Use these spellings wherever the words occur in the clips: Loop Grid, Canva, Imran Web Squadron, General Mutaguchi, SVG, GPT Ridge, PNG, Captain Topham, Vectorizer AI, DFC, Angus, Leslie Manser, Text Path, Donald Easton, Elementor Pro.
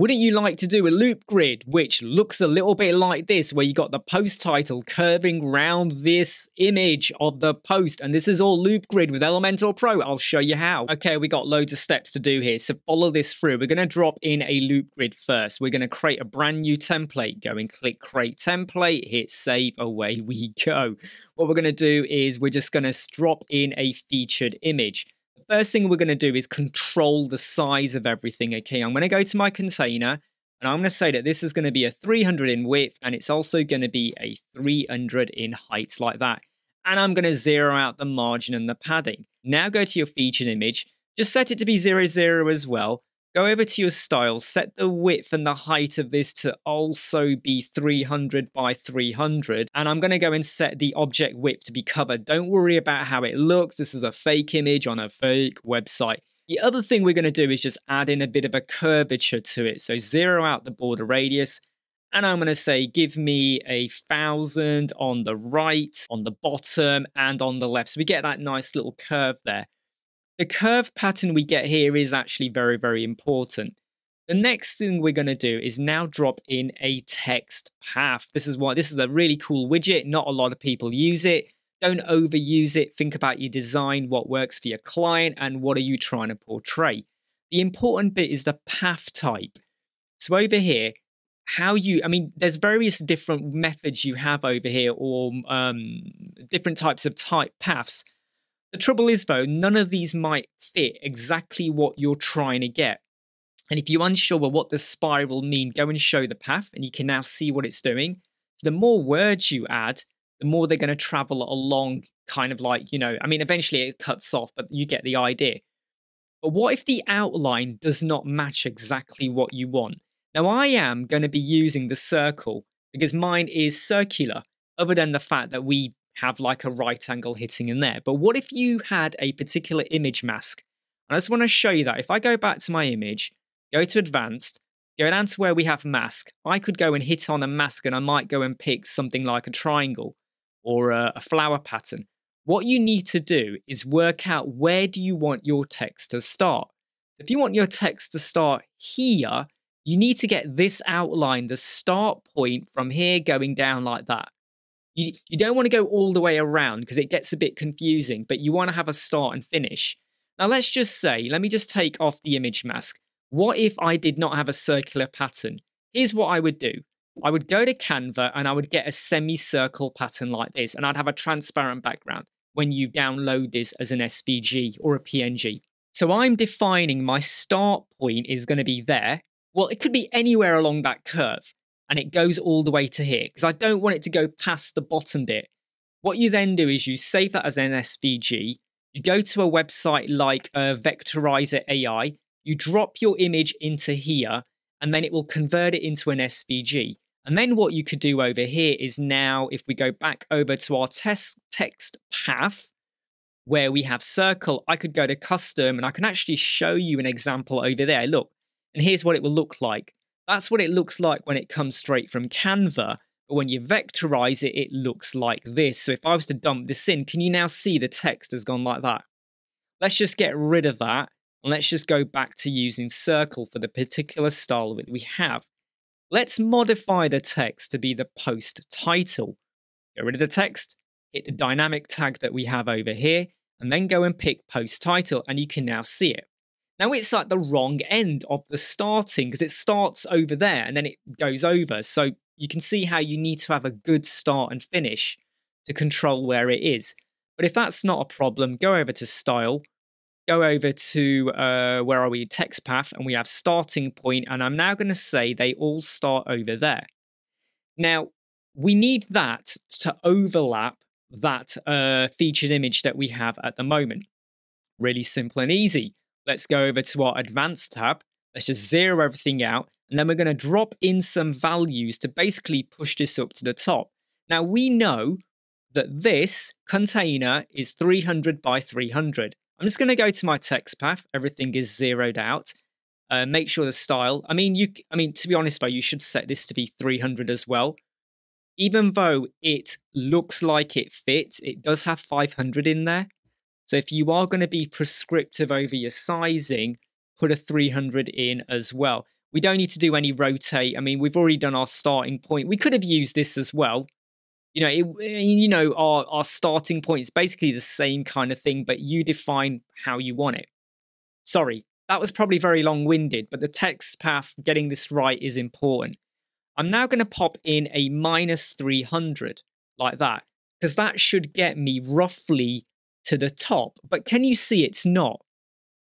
Wouldn't you like to do a loop grid, which looks a little bit like this, where you got the post title curving round this image of the post? And this is all loop grid with Elementor Pro. I'll show you how. Okay, we got loads of steps to do here, so follow this through. We're going to drop in a loop grid first. We're going to create a brand new template. Go and click create template, hit save, away we go. What we're going to do is we're just going to drop in a featured image. First thing we're going to do is control the size of everything, okay? I'm going to go to my container, and I'm going to say that this is going to be a 300 in width, and it's also going to be a 300 in height, like that. And I'm going to zero out the margin and the padding. Now go to your featured image, just set it to be 0, 0 as well. Go over to your styles, set the width and the height of this to also be 300 by 300. And I'm going to go and set the object width to be covered. Don't worry about how it looks. This is a fake image on a fake website. The other thing we're going to do is just add in a bit of a curvature to it. So zero out the border radius. And I'm going to say, give me 1,000 on the right, on the bottom, and on the left. So we get that nice little curve there. The curve pattern we get here is actually very, very important. The next thing we're going to do is now drop in a text path. This is a really cool widget. Not a lot of people use it. Don't overuse it. Think about your design, what works for your client, and what are you trying to portray. The important bit is the path type. So over here, there's various different methods you have over here, or different types of type paths. The trouble is, though, none of these might fit exactly what you're trying to get. And if you're unsure what the spiral means, go and show the path, and you can now see what it's doing. So the more words you add, the more they're going to travel along, kind of like, eventually it cuts off, but you get the idea. But what if the outline does not match exactly what you want? Now, I am going to be using the circle because mine is circular, other than the fact that we have like a right angle hitting in there. But what if you had a particular image mask? And I just want to show you that. If I go back to my image, go to advanced, go down to where we have mask, I could go and hit on a mask, and I might go and pick something like a triangle or a flower pattern. What you need to do is work out, where do you want your text to start? If you want your text to start here, you need to get this outline, the start point from here going down like that. You don't want to go all the way around because it gets a bit confusing, but you want to have a start and finish. Now let's just say, let me just take off the image mask. What if I did not have a circular pattern? Here's what I would do. I would go to Canva and I would get a semicircle pattern like this, and I'd have a transparent background when you download this as an SVG or a PNG. So I'm defining my start point is going to be there. Well, it could be anywhere along that curve. And it goes all the way to here because I don't want it to go past the bottom bit. What you then do is you save that as an SVG. You go to a website like Vectorizer AI. You drop your image into here, and then it will convert it into an SVG. And then what you could do over here is now, if we go back over to our text path where we have circle, I could go to custom, and I can actually show you an example over there. Look, and here's what it will look like. That's what it looks like when it comes straight from Canva, but when you vectorize it, it looks like this. So if I was to dump this in, can you now see the text has gone like that? Let's just get rid of that, and let's just go back to using circle for the particular style that we have. Let's modify the text to be the post title. Get rid of the text, hit the dynamic tag that we have over here, and then go and pick post title, and you can now see it. Now it's at the wrong end of the starting because it starts over there and then it goes over. So you can see how you need to have a good start and finish to control where it is. But if that's not a problem, go over to style, go over to, where are we, text path, and we have starting point. And I'm now going to say they all start over there. Now we need that to overlap that featured image that we have at the moment. Really simple and easy. Let's go over to our advanced tab. Let's just zero everything out. And then we're going to drop in some values to basically push this up to the top. Now we know that this container is 300 by 300. I'm just going to go to my text path. Everything is zeroed out. Make sure the style, to be honest, though, you should set this to be 300 as well. Even though it looks like it fits, it does have 500 in there. So if you are going to be prescriptive over your sizing, put a 300 in as well. We don't need to do any rotate. I mean, we've already done our starting point. We could have used this as well. You know, our starting point is basically the same kind of thing, but you define how you want it. Sorry, that was probably very long-winded, but the text path, getting this right is important. I'm now going to pop in a -300 like that, because that should get me roughly to the top. But can you see it's not?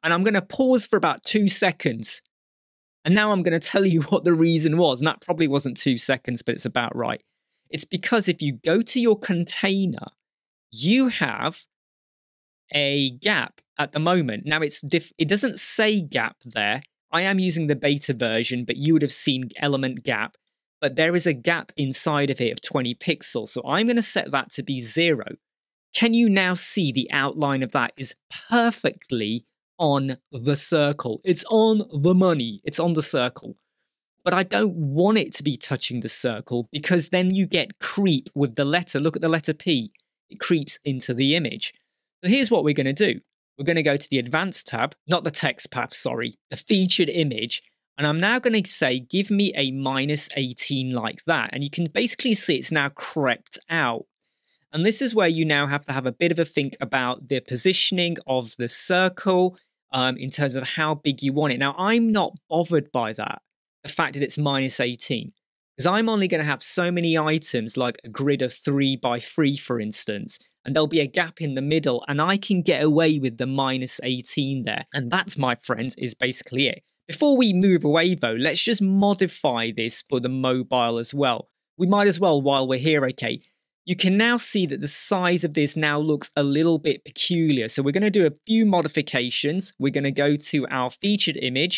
And I'm going to pause for about 2 seconds. And now I'm going to tell you what the reason was. And that probably wasn't 2 seconds, but it's about right. It's because if you go to your container, you have a gap at the moment. Now, it doesn't say gap there. I am using the beta version, but you would have seen element gap. But there is a gap inside of it of 20 pixels. So I'm going to set that to be 0. Can you now see the outline of that is perfectly on the circle? It's on the money. It's on the circle. But I don't want it to be touching the circle, because then you get creep with the letter. Look at the letter P. It creeps into the image. So here's what we're going to do. We're going to go to the advanced tab, not the text path, sorry, the featured image. And I'm now going to say, give me a -18 like that. And you can basically see it's now crept out. And this is where you now have to have a bit of a think about the positioning of the circle in terms of how big you want it. Now, I'm not bothered by that, the fact that it's -18, because I'm only going to have so many items, like a grid of 3 by 3, for instance, and there'll be a gap in the middle, and I can get away with the -18 there. And that, my friends, is basically it. Before we move away, though, let's just modify this for the mobile as well. We might as well while we're here, okay. You can now see that the size of this now looks a little bit peculiar. So we're going to do a few modifications. We're going to go to our featured image.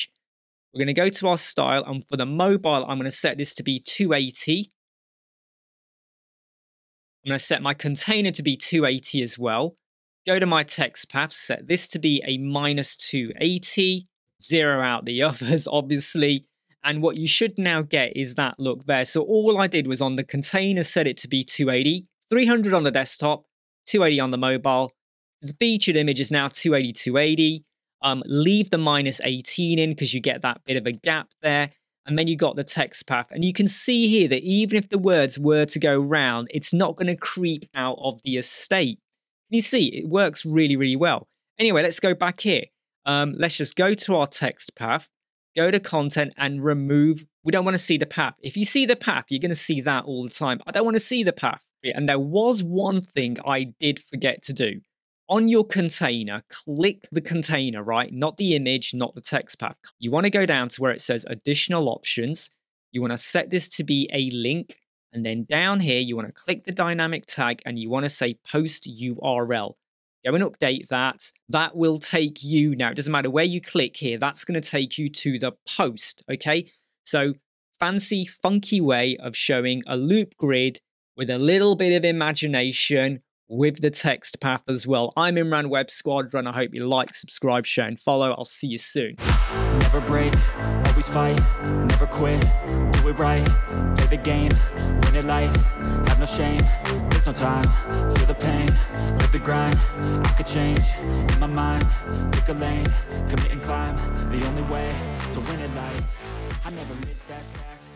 We're going to go to our style. And for the mobile, I'm going to set this to be 280. I'm going to set my container to be 280 as well. Go to my text path, set this to be a -280. Zero out the others, obviously. And what you should now get is that look there. So all I did was on the container, set it to be 280, 300 on the desktop, 280 on the mobile. The featured image is now 280, 280. Leave the -18 in, because you get that bit of a gap there. And then you got the text path. And you can see here that even if the words were to go round, it's not going to creep out of the estate. You see, it works really, really well. Anyway, let's go back here. Let's just go to our text path, go to content and remove. We don't want to see the path. If you see the path, you're going to see that all the time. I don't want to see the path. And there was one thing I did forget to do. On your container, click the container, right? Not the image, not the text path. You want to go down to where it says additional options. You want to set this to be a link. And then down here, you want to click the dynamic tag and you want to say post URL. Go and update that. That will take you now. It doesn't matter where you click here. That's going to take you to the post. Okay. So fancy, funky way of showing a loop grid with a little bit of imagination with the text path as well. I'm Imran Web Squadron. I hope you like, subscribe, share, and follow. I'll see you soon. Never break, always fight, never quit, do it right, play the game, win at life, have no shame, there's no time, feel the pain, live the grind, I could change, in my mind, pick a lane, commit and climb, the only way to win at life, I never miss that fact.